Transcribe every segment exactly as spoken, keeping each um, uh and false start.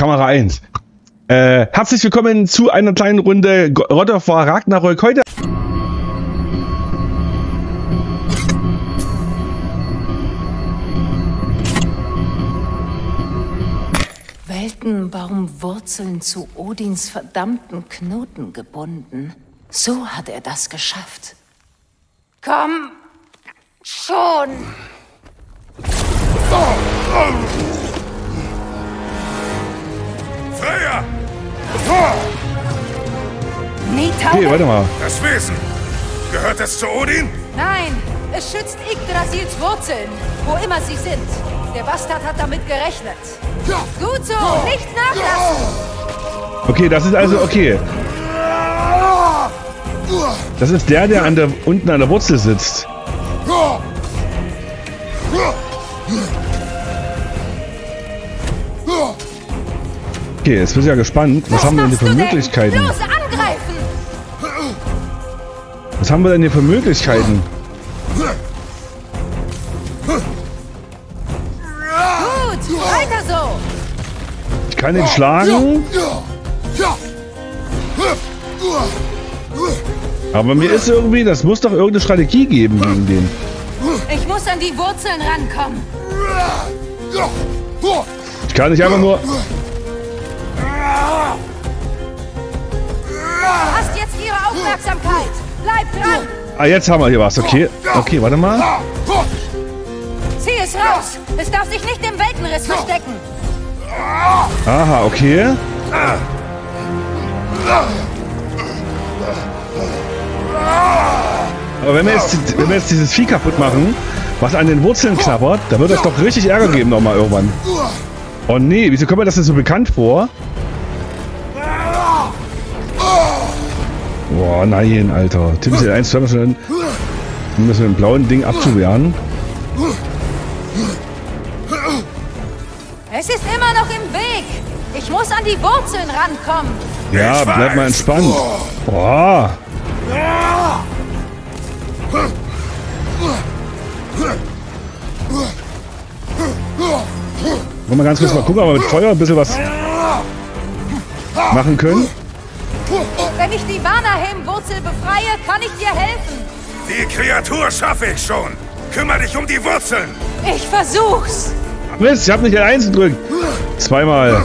Kamera eins. Äh, herzlich willkommen zu einer kleinen Runde God of War Ragnarök heute. Weltenbaumwurzeln zu Odins verdammten Knoten gebunden. So hat er das geschafft. Komm schon! Freya! Okay, warte mal. Das Wesen! Gehört es zu Odin? Nein! Es schützt Yggdrasils Wurzeln, wo immer sie sind. Der Bastard hat damit gerechnet. Gut so, nicht nachlassen! Okay, das ist also okay. Das ist der, der, an der unten an der Wurzel sitzt. Okay, jetzt bin ich ja gespannt. Was, was haben wir denn hier für Möglichkeiten? Los, angreifen! Was haben wir denn hier für Möglichkeiten? Gut, weiter so! Ich kann ihn schlagen. Aber mir ist irgendwie, das muss doch irgendeine Strategie geben gegen den. Ich muss an die Wurzeln rankommen. Ich kann nicht einfach nur... Du hast jetzt ihre Aufmerksamkeit. Bleib dran. Ah, jetzt haben wir hier was, okay. Okay, warte mal. Zieh es raus. Es darf sich nicht im Weltenriss verstecken. Aha, okay. Aber wenn wir, jetzt, wenn wir jetzt dieses Vieh kaputt machen, was an den Wurzeln knabbert, da wird es doch richtig Ärger geben nochmal irgendwann. Oh nee, wieso kommt mir das denn so bekannt vor? Boah, nein, Alter. Tim ist eins, zwei müssen wir mit dem blauen Ding abzuwehren. Es ist immer noch im Weg. Ich muss an die Wurzeln rankommen. Ja, bleib mal entspannt. Boah. Wollen wir ganz kurz mal gucken, ob wir mit Feuer ein bisschen was machen können? Wenn ich die Vanaheim-Wurzel befreie, kann ich dir helfen. Die Kreatur schaffe ich schon. Kümmere dich um die Wurzeln. Ich versuch's. Mist, ich hab nicht eins gedrückt. Zweimal.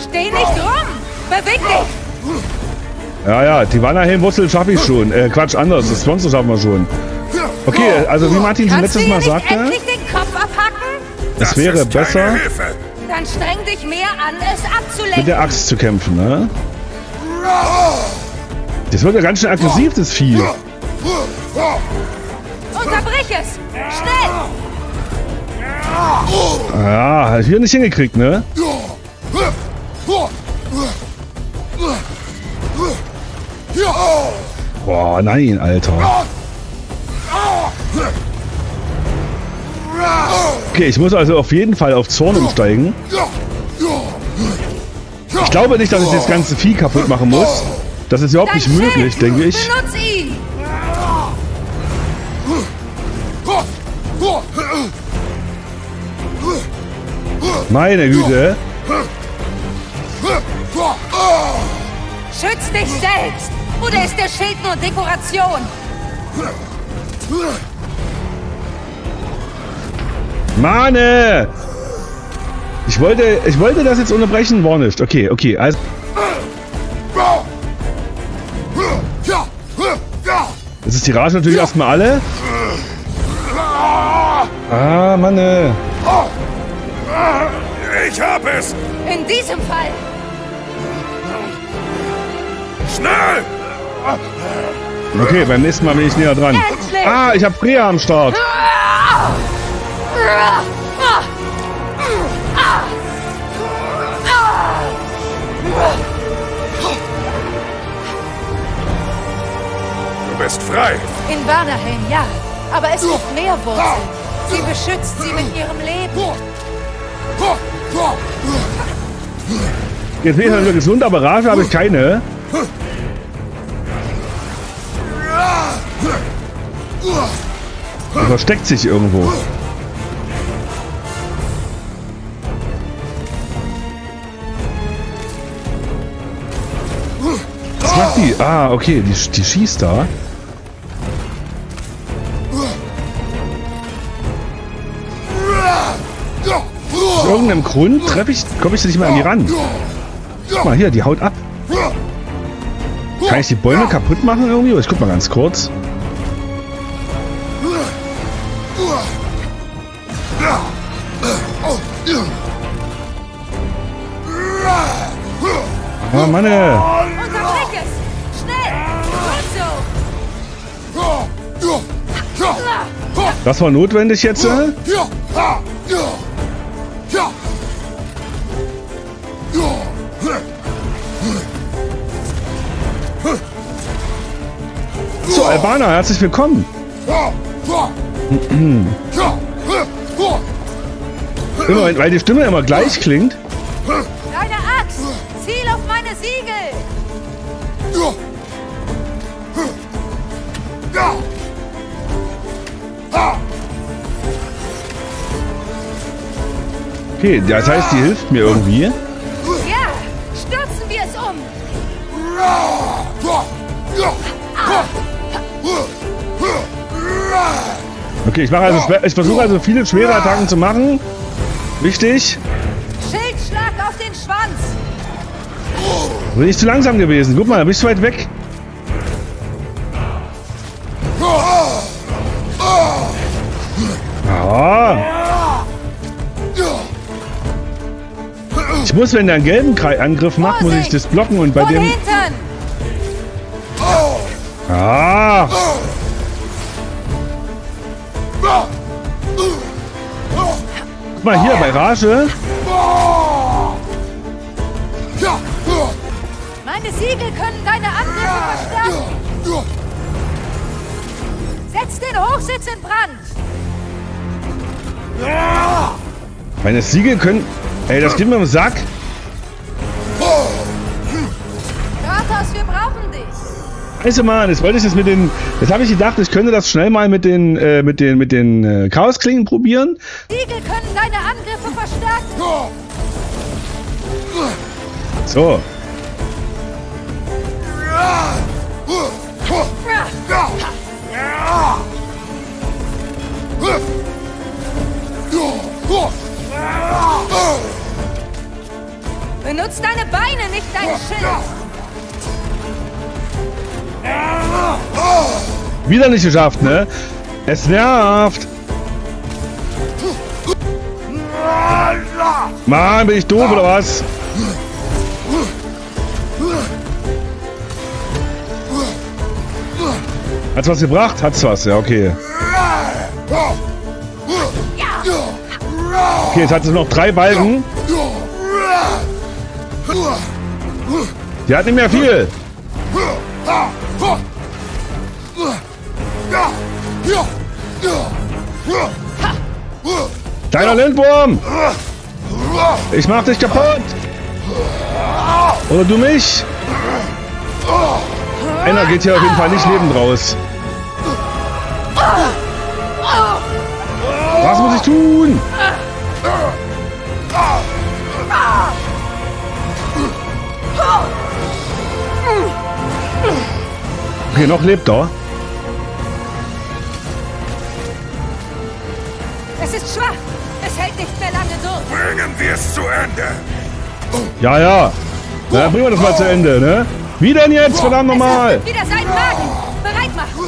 Steh nicht rum. Beweg dich. Ja, ja, die Vanaheim-Wurzel schaffe ich schon. Äh, Quatsch, anders. Das Monster schaffen wir schon. Okay, also wie Martin letztes Mal sagte... Kannst du nicht endlich den Kopf abhacken? Es wäre besser... Dann streng dich mehr an, es abzulenken. Mit der Axt zu kämpfen, ne? Das wird ja ganz schön aggressiv, das Vieh. Unterbrich es! Schnell! Ja, ah, hat hier nicht hingekriegt, ne? Boah, nein, Alter. Okay, ich muss also auf jeden Fall auf Zorn umsteigen. Ich glaube nicht, dass ich das ganze Vieh kaputt machen muss. Das ist überhaupt nicht möglich, denke ich. Benutz ihn! Meine Güte! Schütz dich selbst! Oder ist der Schild nur Dekoration? Mane! Ich wollte, ich wollte das jetzt unterbrechen, war nicht. Okay, okay, also... Das ist die Rage natürlich erstmal alle. Ah, Mane! Ich hab es! In diesem Fall! Schnell! Okay, beim nächsten Mal bin ich näher dran. Endlich. Ah, ich hab Freya am Start! Du bist frei. In Vanaheim, ja. Aber es gibt mehr Wurzeln. Sie beschützt sie mit ihrem Leben. Jetzt bin ich natürlich gesund, aber Rage habe ich keine. Er versteckt sich irgendwo. macht die? Ah, okay, die, die schießt da. Aus irgendeinem Grund treffe ich, komme ich nicht mehr an die ran. Guck mal hier, die haut ab. Kann ich die Bäume kaputt machen irgendwie? Ich guck mal ganz kurz. Oh Mann! Das war notwendig jetzt. So, Albaner, herzlich willkommen. Immer, weil die Stimme immer gleich klingt. Deine Axt! Ziel auf meine Siegel! Okay, das heißt, die hilft mir irgendwie. Ja, stürzen wir es um! Okay, ich mache also, ich versuche also viele schwere Attacken zu machen. Wichtig. Schildschlag auf den Schwanz. Bin ich zu langsam gewesen? Guck mal, da bin ich zu weit weg. Ah. Ich muss, wenn der einen gelben Angriff macht, muss ich das blocken und bei dem... Ah. Guck mal hier bei Rage. Meine Siegel können deine Angriffe verstärken. Setz den Hochsitz in Brand. Meine Siegel können... Ey, das geht mir im Sack. Kratos, wir brauchen dich. Scheiße, Mann, jetzt wollte ich das mit den... Jetzt habe ich gedacht, ich könnte das schnell mal mit den äh, mit den mit den äh, Chaosklingen probieren. Siegel können deine Angriffe verstärken. So. Benutzt deine Beine, nicht dein Schild. Wieder nicht geschafft, ne? Es nervt. Mann, bin ich doof oder was? Hat's was gebracht? Hat's was, ja, okay. Okay, jetzt hat sie noch drei Balken. Die hat nicht mehr viel. Deiner Lindwurm! Ich mach dich kaputt! Oder du mich? Einer geht hier auf jeden Fall nicht lebend raus. Was muss ich tun? Okay, noch lebt er. Es ist schwach. Es hält nicht mehr lange durch. Bringen wir es zu Ende. Ja, ja. Na, bringen wir das mal zu Ende, ne? Wie denn jetzt, verdammt nochmal? Wieder seinen Magen. Bereit machen.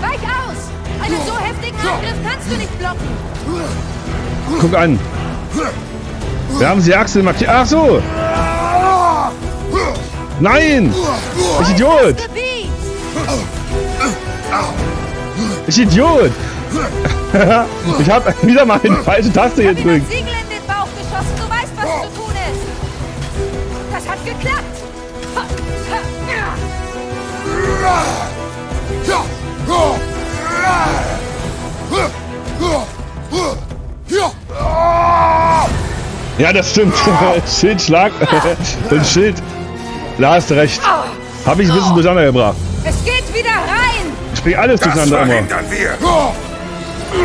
Weich aus. Einen so heftigen Angriff kannst du nicht blocken. Guck an. Wir haben sie Achsel markiert. Ach so. Nein. Ich Idiot. Ich Idiot. Ich habe wieder mal eine falsche Taste gedrückt. Ich habe das Siegel in den Bauch geschossen. Du weißt, was zu tun ist. Das hat geklappt. Ja, das stimmt. Schildschlag und Schild. Da hast du recht. Habe ich ein bisschen durcheinander gebracht. Es geht wieder rein. Ich bringe alles durcheinander immer.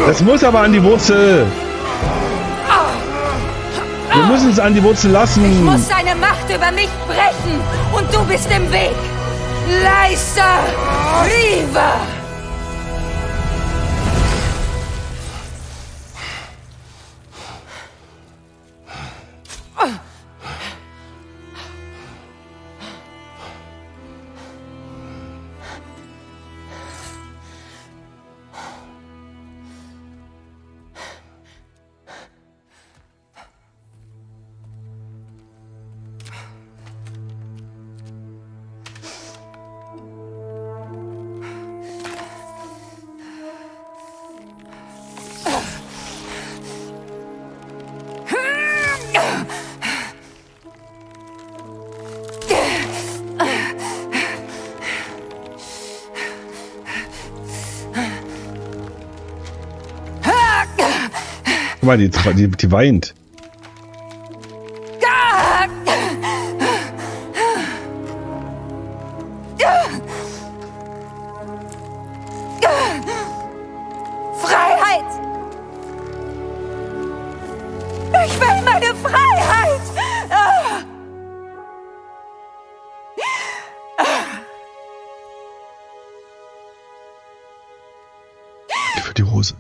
Das muss aber an die Wurzel. Wir müssen es an die Wurzel lassen. Ich muss seine Macht über mich brechen und du bist im Weg. Leiser, Riva! Guck mal, die, die, die weint. Freiheit! Ich will meine Freiheit! Für die Hose.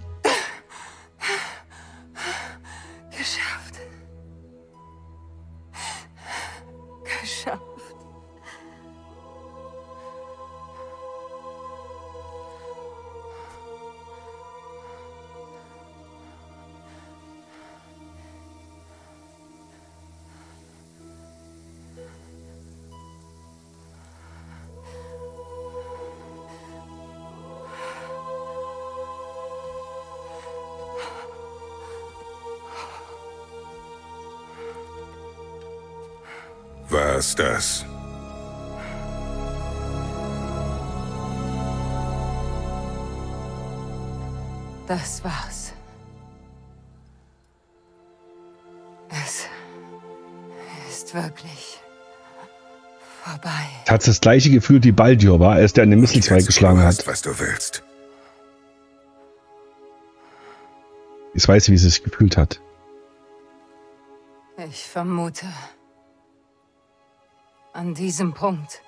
Was das? Das war's. Es ist wirklich vorbei. Hat das gleiche Gefühl wie Baldur war, als der an den Mistelzweig geschlagen hat. Du hast, was du willst. Ich weiß, wie sie sich gefühlt hat. Ich vermute, an diesem Punkt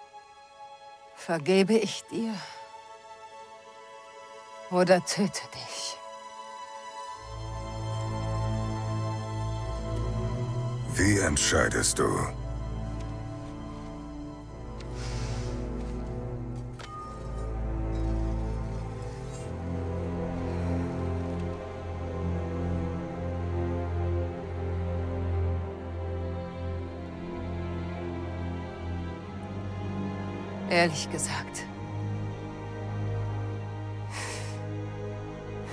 vergebe ich dir oder töte dich. Wie entscheidest du? Ehrlich gesagt,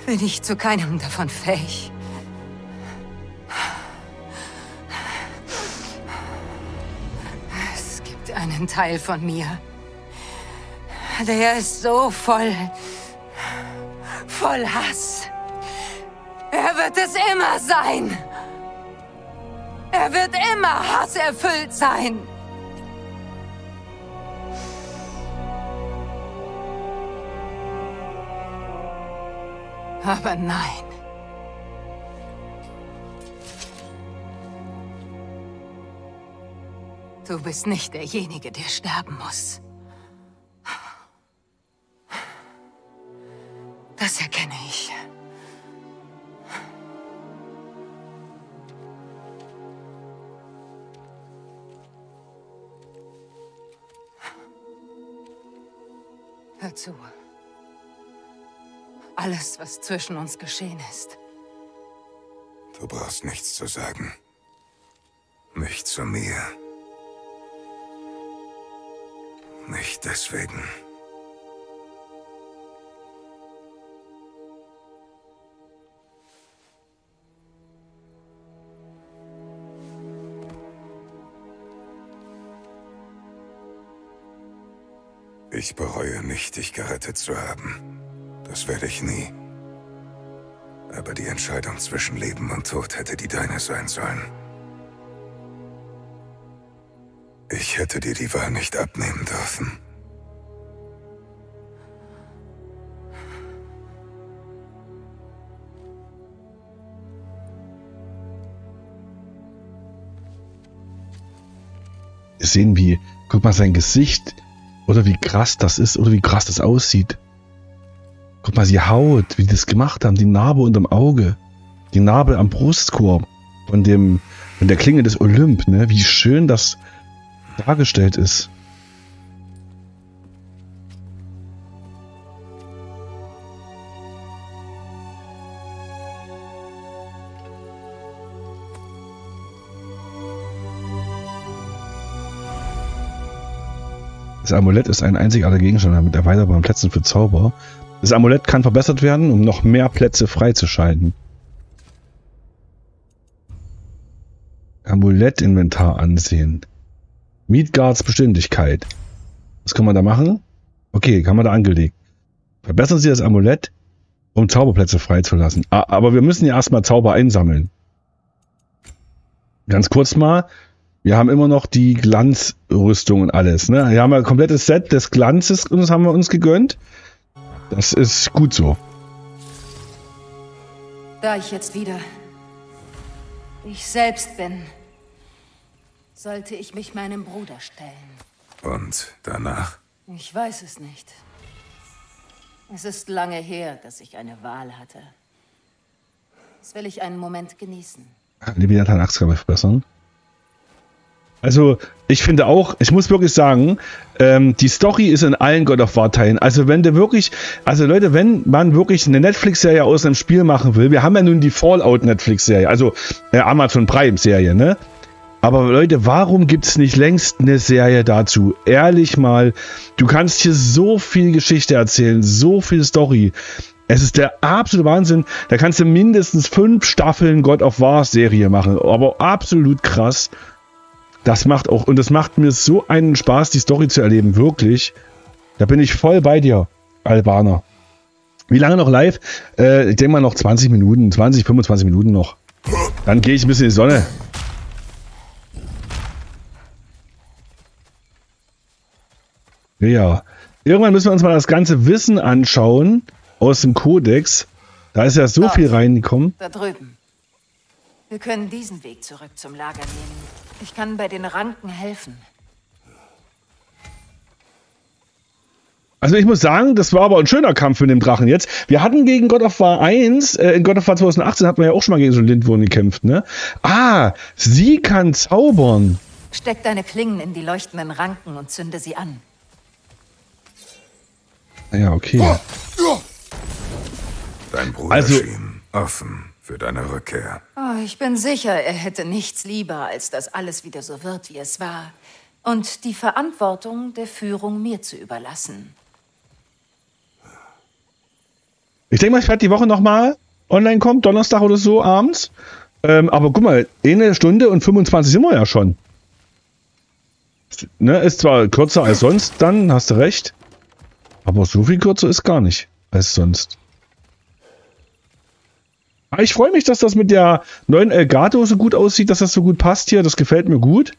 bin ich zu keinem davon fähig. Es gibt einen Teil von mir, der ist so voll, voll Hass. Er wird es immer sein. Er wird immer hasserfüllt sein. Aber nein. Du bist nicht derjenige, der sterben muss. Das erkenne ich. Hör zu. Alles, was zwischen uns geschehen ist. Du brauchst nichts zu sagen. Nicht zu mir. Nicht deswegen. Ich bereue nicht, dich gerettet zu haben. Das werde ich nie. Aber die Entscheidung zwischen Leben und Tod hätte die deine sein sollen. Ich hätte dir die Wahl nicht abnehmen dürfen. sehen, wie, guck mal sein Gesicht, oder wie krass das ist, oder wie krass das aussieht. Guck mal, die Haut, wie die das gemacht haben, die Narbe unterm Auge, die Narbe am Brustkorb von dem, von der Klinge des Olymp, ne? Wie schön das dargestellt ist. Das Amulett ist ein einzigartiger Gegenstand mit erweiterbaren Plätzen für Zauber. Das Amulett kann verbessert werden, um noch mehr Plätze freizuschalten. Amulettinventar ansehen. Midgards Beständigkeit. Was kann man da machen? Okay, kann man da angelegt. Verbessern Sie das Amulett, um Zauberplätze freizulassen. Aber wir müssen ja erstmal Zauber einsammeln. Ganz kurz mal. Wir haben immer noch die Glanzrüstung und alles. Ne? Wir haben ein komplettes Set des Glanzes und das haben wir uns gegönnt. Das ist gut so. Da ich jetzt wieder ich selbst bin, sollte ich mich meinem Bruder stellen. Und danach? Ich weiß es nicht. Es ist lange her, dass ich eine Wahl hatte. Jetzt will ich einen Moment genießen. Liebe Nathan-Axtgabe verbessern. Also, ich finde auch, ich muss wirklich sagen, ähm, die Story ist in allen God of War Teilen. Also, wenn du wirklich, also Leute, wenn man wirklich eine Netflix-Serie aus einem Spiel machen will, wir haben ja nun die Fallout-Netflix-Serie, also äh, Amazon Prime-Serie, ne? Aber Leute, warum gibt es nicht längst eine Serie dazu? Ehrlich mal, du kannst hier so viel Geschichte erzählen, so viel Story. Es ist der absolute Wahnsinn. Da kannst du mindestens fünf Staffeln God of War-Serie machen. Aber absolut krass. Das macht auch, und das macht mir so einen Spaß, die Story zu erleben, wirklich. Da bin ich voll bei dir, Albaner. Wie lange noch live? Äh, ich denke mal noch zwanzig Minuten, zwanzig, fünfundzwanzig Minuten noch. Dann gehe ich ein bisschen in die Sonne. Ja, irgendwann müssen wir uns mal das ganze Wissen anschauen aus dem Kodex. Da ist ja so viel reingekommen. Da drüben. Wir können diesen Weg zurück zum Lager nehmen. Ich kann bei den Ranken helfen. Also ich muss sagen, das war aber ein schöner Kampf mit dem Drachen jetzt. Wir hatten gegen God of War eins, äh, in God of War zwanzig achtzehn hatten wir ja auch schon mal gegen so einen Lindwurm gekämpft, ne? Ah, sie kann zaubern. Steck deine Klingen in die leuchtenden Ranken und zünde sie an. Ja, okay. Dein Bruder also, schien offen für deine Rückkehr. Oh, ich bin sicher, er hätte nichts lieber, als dass alles wieder so wird, wie es war. Und die Verantwortung der Führung mir zu überlassen. Ich denke mal, ich werde die Woche nochmal online kommen, Donnerstag oder so abends. Ähm, aber guck mal, eine Stunde und fünfundzwanzig sind wir ja schon. Ne, ist zwar kürzer als sonst, dann hast du recht. Aber so viel kürzer ist gar nicht als sonst. Ich freue mich, dass das mit der neuen Elgato so gut aussieht, dass das so gut passt hier. Das gefällt mir gut.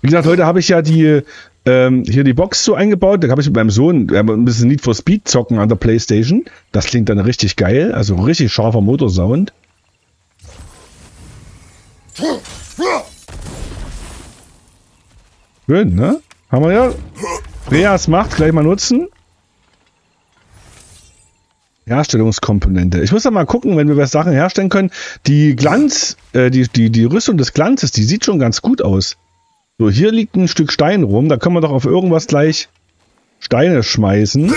Wie gesagt, heute habe ich ja die ähm, hier die Box so eingebaut. Da habe ich mit meinem Sohn ein bisschen Need for Speed zocken an der PlayStation. Das klingt dann richtig geil. Also richtig scharfer Motorsound. Schön, ne? Haben wir ja. Freyas Macht gleich mal nutzen. Herstellungskomponente. Ich muss da mal gucken, wenn wir was Sachen herstellen können. Die Glanz, äh, die, die, die Rüstung des Glanzes, die sieht schon ganz gut aus. So, hier liegt ein Stück Stein rum. Da können wir doch auf irgendwas gleich Steine schmeißen.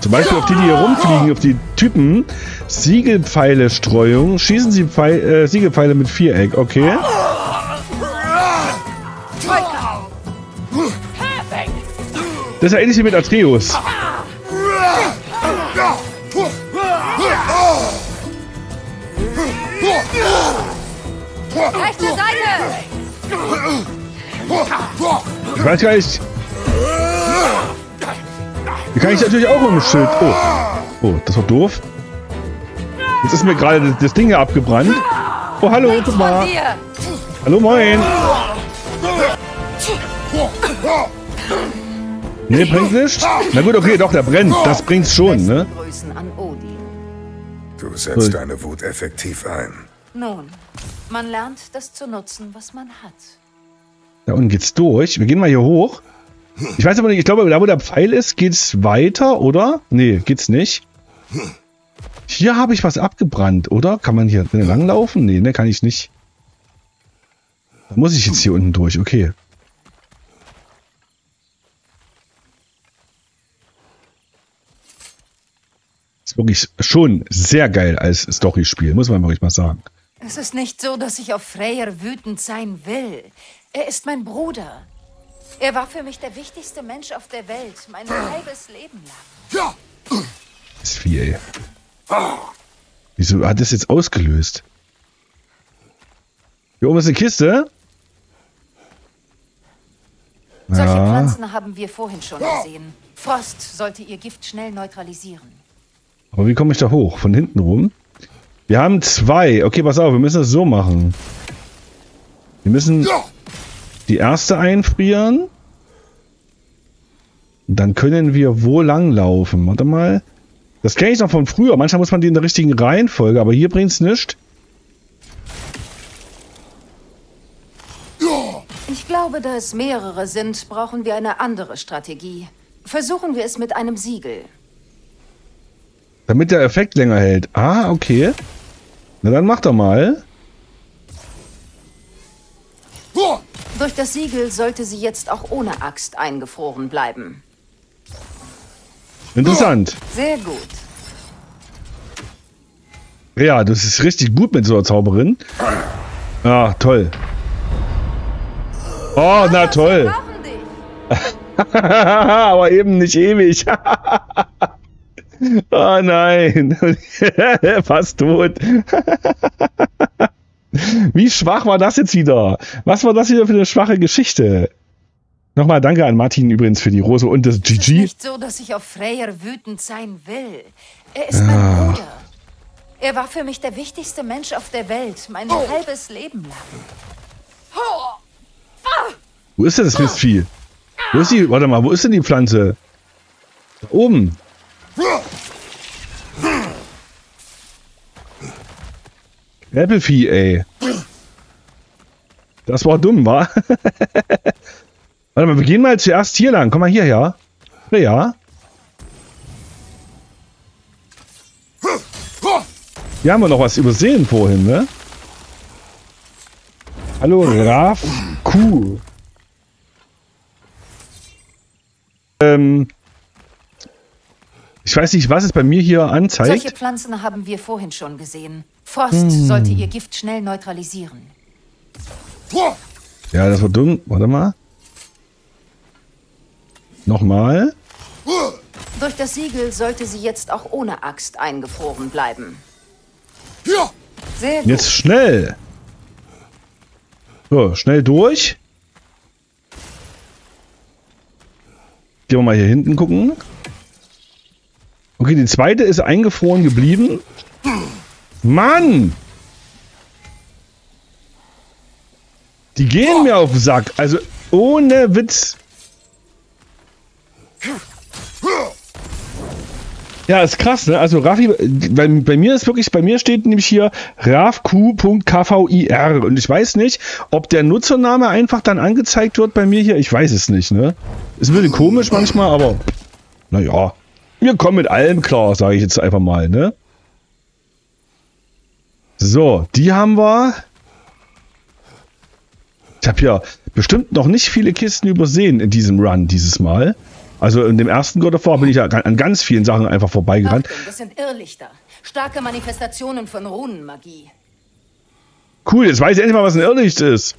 Zum Beispiel auf die, die hier rumfliegen, auf die Typen. Siegelpfeile-Streuung. Schießen Sie Pfeil, äh, Siegelpfeile mit Viereck. Okay. Das ist ja ähnlich wie mit Atreus. Rechte Seite! Ich weiß gar nicht. Hier kann ich natürlich auch um ein Schild. Oh. Oh, das war doof. Jetzt ist mir gerade das Ding hier abgebrannt. Oh, hallo, guck mal. Hallo, moin. Ne, bringt nicht. Na gut, okay, doch, der brennt. Das bringt's schon, ne? Du setzt Sorry. deine Wut effektiv ein. Nun, man lernt das zu nutzen, was man hat. Da unten geht's durch. Wir gehen mal hier hoch. Ich weiß aber nicht, ich glaube, da wo der Pfeil ist, geht's weiter, oder? Nee, geht's nicht. Hier habe ich was abgebrannt, oder? Kann man hier langlaufen? Nee, ne, kann ich nicht. Da muss ich jetzt hier unten durch, okay. Ist wirklich schon sehr geil als Story-Spiel, muss man wirklich mal sagen. Es ist nicht so, dass ich auf Freyr wütend sein will. Er ist mein Bruder. Er war für mich der wichtigste Mensch auf der Welt, mein halbes Leben lang. Das ist viel, ey. Wieso hat das jetzt ausgelöst? Hier oben ist eine Kiste. Solche ja. Pflanzen haben wir vorhin schon gesehen. Frost sollte ihr Gift schnell neutralisieren. Aber wie komme ich da hoch? Von hinten rum? Wir haben zwei. Okay, pass auf, wir müssen das so machen. Wir müssen die erste einfrieren. Und dann können wir wo lang laufen? Warte mal. Das kenne ich noch von früher. Manchmal muss man die in der richtigen Reihenfolge, aber hier bringt es nichts. Ich glaube, da es mehrere sind, brauchen wir eine andere Strategie. Versuchen wir es mit einem Siegel. Damit der Effekt länger hält. Ah, okay. Na dann mach doch mal. Durch das Siegel sollte sie jetzt auch ohne Axt eingefroren bleiben. Interessant. Sehr gut. Ja, das ist richtig gut mit so einer Zauberin. Ah, toll. Oh, na toll. Aber eben nicht ewig. Oh nein. Fast tot. Wie schwach war das jetzt wieder? Was war das wieder für eine schwache Geschichte? Nochmal danke an Martin übrigens für die Rose und das G G. Es ist nicht so, dass ich auf Freyr wütend sein will. Er ist mein ah. Bruder. Er war für mich der wichtigste Mensch auf der Welt, mein oh. halbes Leben lang. Oh. Ah. Wo ist denn das Mistvieh? Wo ist die? Warte mal, wo ist denn die Pflanze? Da oben. Äppelvieh, ey. Das war dumm, wa? Warte mal, wir gehen mal zuerst hier lang. Komm mal hierher. Ja. Hier haben wir noch was übersehen vorhin, ne? Hallo, Raf. Cool. Ähm. Ich weiß nicht, was es bei mir hier anzeigt. Solche Pflanzen haben wir vorhin schon gesehen. Frost hm. sollte ihr Gift schnell neutralisieren. Ja, das war dumm. Warte mal. Nochmal. Durch das Siegel sollte sie jetzt auch ohne Axt eingefroren bleiben. Ja. Sehr gut. Jetzt schnell. So, schnell durch. Gehen wir mal hier hinten gucken. Okay, die zweite ist eingefroren geblieben. Mann! Die gehen oh. mir auf den Sack. Also ohne Witz. Ja, ist krass, ne? Also Raffi, bei, bei mir ist wirklich, bei mir steht nämlich hier rafq.kvir und ich weiß nicht, ob der Nutzername einfach dann angezeigt wird bei mir hier. Ich weiß es nicht, ne? Ist ein bisschen komisch manchmal, aber naja. Wir kommen mit allem klar, sage ich jetzt einfach mal, ne? So, die haben wir. Ich habe ja bestimmt noch nicht viele Kisten übersehen in diesem Run dieses Mal. Also in dem ersten God of War bin ich ja an ganz vielen Sachen einfach vorbeigerannt. Achtung, das sind Irrlichter. Starke Manifestationen von Runenmagie. Cool, jetzt weiß ich endlich mal, was ein Irrlicht ist.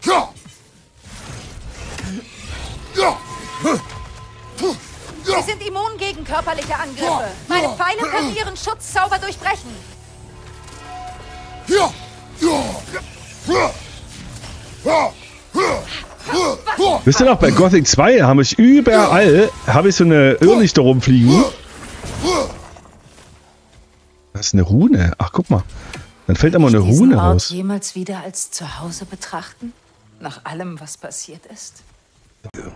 Wir sind immun gegen körperliche Angriffe. Meine Pfeile können ihren Schutzzauber durchbrechen. Wisst ihr noch, bei Gothic zwei habe ich überall habe ich so eine Irrlichter rumfliegen. Das ist eine Rune. Ach, guck mal. Dann fällt immer eine Rune raus. Jemals wieder als zu Hause betrachten? Nach allem, was passiert ist? Ja.